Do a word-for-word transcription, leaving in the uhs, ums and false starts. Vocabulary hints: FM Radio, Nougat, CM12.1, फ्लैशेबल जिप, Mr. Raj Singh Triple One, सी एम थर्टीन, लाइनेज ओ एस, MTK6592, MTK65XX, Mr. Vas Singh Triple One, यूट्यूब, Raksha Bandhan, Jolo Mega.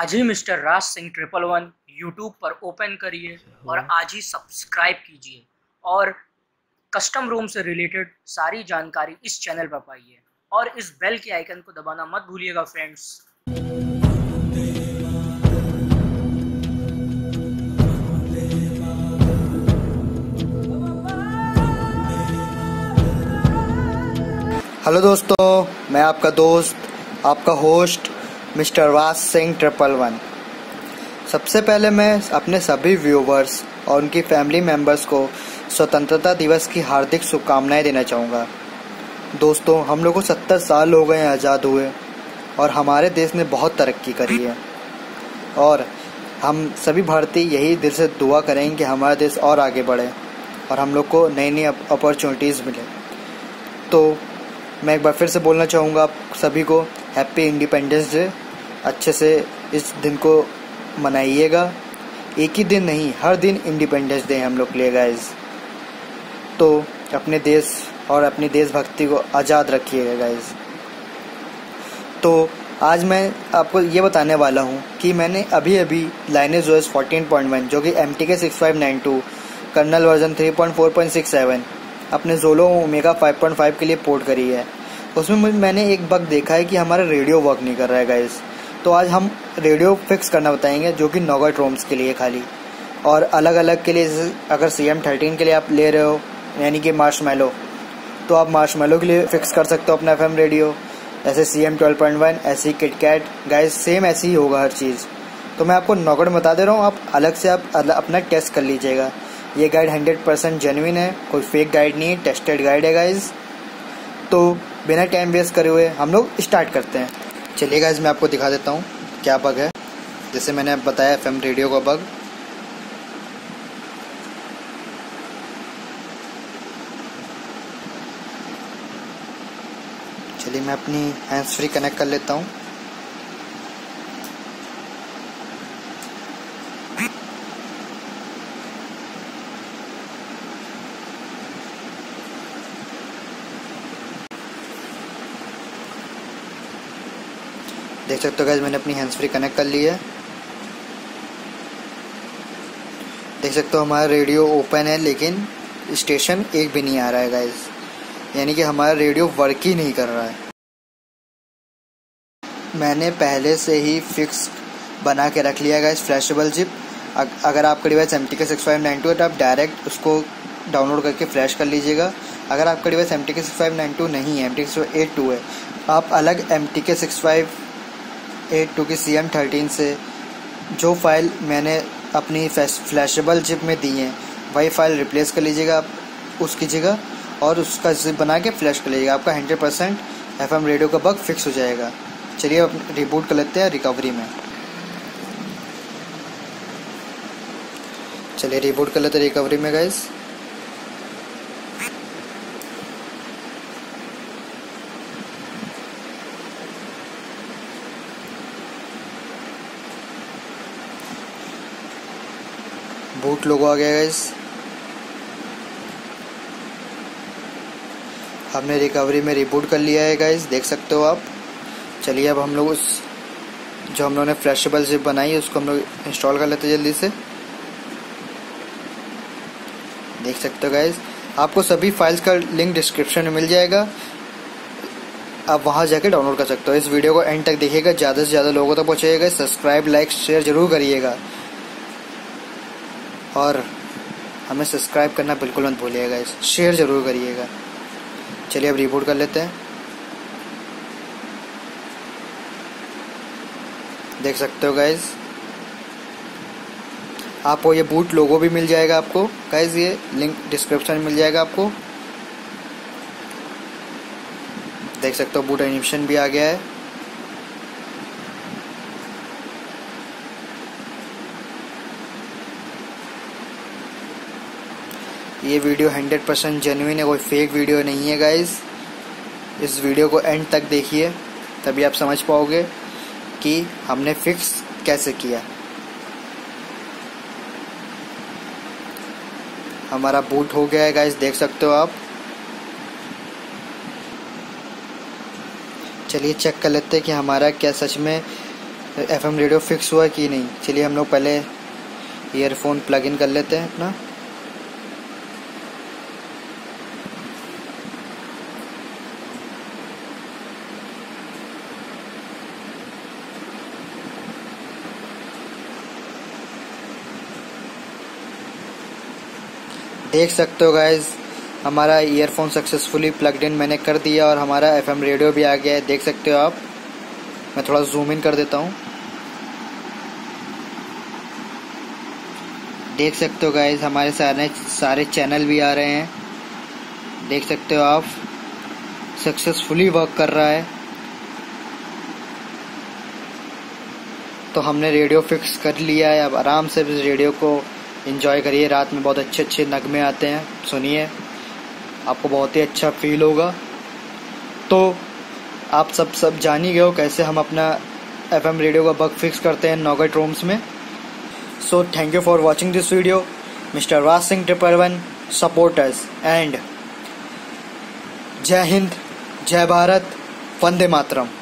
आज ही mister Raj Singh triple one यूट्यूब पर ओपन करिए और आज ही सब्सक्राइब कीजिए और कस्टम रूम से रिलेटेड सारी जानकारी इस चैनल पर पाइए और इस बेल के आइकन को दबाना मत भूलिएगा फ्रेंड्स। हेलो दोस्तों, मैं आपका दोस्त आपका होस्ट मिस्टर वास सिंह ट्रिपल वन। सबसे पहले मैं अपने सभी व्यूवर्स और उनकी फैमिली मेंबर्स को स्वतंत्रता दिवस की हार्दिक शुभकामनाएं देना चाहूँगा। दोस्तों, हम लोगों को सत्तर साल हो गए हैं आज़ाद हुए और हमारे देश ने बहुत तरक्की करी है और हम सभी भारतीय यही दिल से दुआ करेंगे कि हमारा देश और आगे बढ़े और हम लोग को नई नई अपॉर्चुनिटीज़ मिले। तो मैं एक बार फिर से बोलना चाहूँगा आप सभी को हैप्पी इंडिपेंडेंस डे। अच्छे से इस दिन को मनाइएगा, एक ही दिन नहीं, हर दिन इंडिपेंडेंस डे हम लोग लिए गाइज़। तो अपने देश और अपनी देशभक्ति को आज़ाद रखिएगा गाइज़। तो आज मैं आपको ये बताने वाला हूँ कि मैंने अभी अभी लाइनेज ओ एस fourteen point one जो कि M T K six five nine two kernel version three point four point six seven अपने Xolo mega five point five के लिए पोर्ट करी है। उसमें मैंने एक बग देखा है कि हमारा रेडियो वर्क नहीं कर रहा है गाइज़। तो आज हम रेडियो फिक्स करना बताएंगे जो कि नॉगट रोम्स के लिए खाली और अलग अलग के लिए। अगर सी एम थर्टीन के लिए आप ले रहे हो यानी कि मार्शमैलो, तो आप मार्शमैलो के लिए फिक्स कर सकते हो अपना एफ एम रेडियो। ऐसे C M twelve point one, ऐसी किटकैट गाइज, सेम ऐसे ही होगा हर चीज़। तो मैं आपको नॉगट बता दे रहा हूँ, आप अलग से आप अपना टेस्ट कर लीजिएगा। ये गाइड हंड्रेड परसेंट जेन्युइन है, कोई फेक गाइड नहीं है, टेस्टेड गाइड है गाइज़। तो बिना टाइम वेस्ट करे हुए हम लोग स्टार्ट करते हैं। चलिए गाइज, मैं आपको दिखा देता हूँ क्या बग है। जैसे मैंने बताया एफ एम रेडियो का बग, चलिए मैं अपनी हैंड्स फ्री कनेक्ट कर लेता हूँ। देख सकते हो गाइज, मैंने अपनी हैंड्स फ्री कनेक्ट कर ली है। देख सकते हो हमारा रेडियो ओपन है लेकिन स्टेशन एक भी नहीं आ रहा है गाइज, यानी कि हमारा रेडियो वर्क ही नहीं कर रहा है। मैंने पहले से ही फिक्स बना के रख लिया गाइस फ्लैशेबल जिप। अगर आपका device M T K six five nine two है तो आप डायरेक्ट उसको डाउनलोड करके फ्लैश कर लीजिएगा। अगर आपका device M T K six five nine two नहीं है, M T K six five eight two है, आप अलग M T K six five eight two की सी एम थर्टीन से जो फाइल मैंने अपनी फ्लैशेबल जिप में दी है वही फाइल रिप्लेस कर लीजिएगा आप उसकी जगह और उसका जिप बना के फ्लैश कर लीजिएगा। आपका hundred percent F M radio का बग फिक्स हो जाएगा। चलिए अब रिबूट कर लेते हैं रिकवरी में। चलिए रिबूट कर लेते हैं रिकवरी में गाइस। बूट लोगो आ गया गाइस। हमने रिकवरी में रिबूट कर लिया है गाइज, देख सकते हो आप। चलिए अब हम लोग उस जो हम लोगों ने फ्लैशेबल जिप बनाई है उसको हम लोग इंस्टॉल कर लेते हैं जल्दी से। देख सकते हो गाइज, आपको सभी फाइल्स का लिंक डिस्क्रिप्शन में मिल जाएगा, आप वहां जाके डाउनलोड कर सकते हो। इस वीडियो को एंड तक देखिएगा, ज़्यादा से ज़्यादा लोगों तक पहुँचाइएगा। सब्सक्राइब लाइक शेयर ज़रूर करिएगा और हमें सब्सक्राइब करना बिल्कुल मत भूलिएगा, शेयर ज़रूर करिएगा। चलिए अब रिबूट कर लेते हैं। देख सकते हो गाइज, आपको ये बूट लोगो भी मिल जाएगा आपको गाइज, ये लिंक डिस्क्रिप्शन में मिल जाएगा आपको। देख सकते हो बूट एनिमेशन भी आ गया है। ये वीडियो हंड्रेड परसेंट जेन्युइन है, कोई फेक वीडियो नहीं है गाइज। इस वीडियो को एंड तक देखिए तभी आप समझ पाओगे कि हमने फिक्स कैसे किया। हमारा बूट हो गया है गाइज, देख सकते हो आप। चलिए चेक कर लेते हैं कि हमारा क्या सच में एफएम रेडियो फिक्स हुआ कि नहीं। चलिए हम लोग पहले ईयरफोन प्लग इन कर लेते हैं अपना। देख सकते हो गाइज हमारा ईयरफोन सक्सेसफुली प्लगड इन मैंने कर दिया और हमारा एफएम रेडियो भी आ गया है, देख सकते हो आप। मैं थोड़ा जूम इन कर देता हूँ। देख सकते हो गाइज हमारे सारे सारे चैनल भी आ रहे हैं, देख सकते हो आप। सक्सेसफुली वर्क कर रहा है। तो हमने रेडियो फिक्स कर लिया है, अब आराम से इस रेडियो को एंजॉय करिए। रात में बहुत अच्छे अच्छे नगमे आते हैं, सुनिए, आपको बहुत ही अच्छा फील होगा। तो आप सब सब जान ही गए हो कैसे हम अपना एफएम रेडियो का बग फिक्स करते हैं नॉगट रूम्स में। So thank you for watching this video. Mister वास Singh triple one supporters and जय हिंद, जय भारत, वंदे मातरम।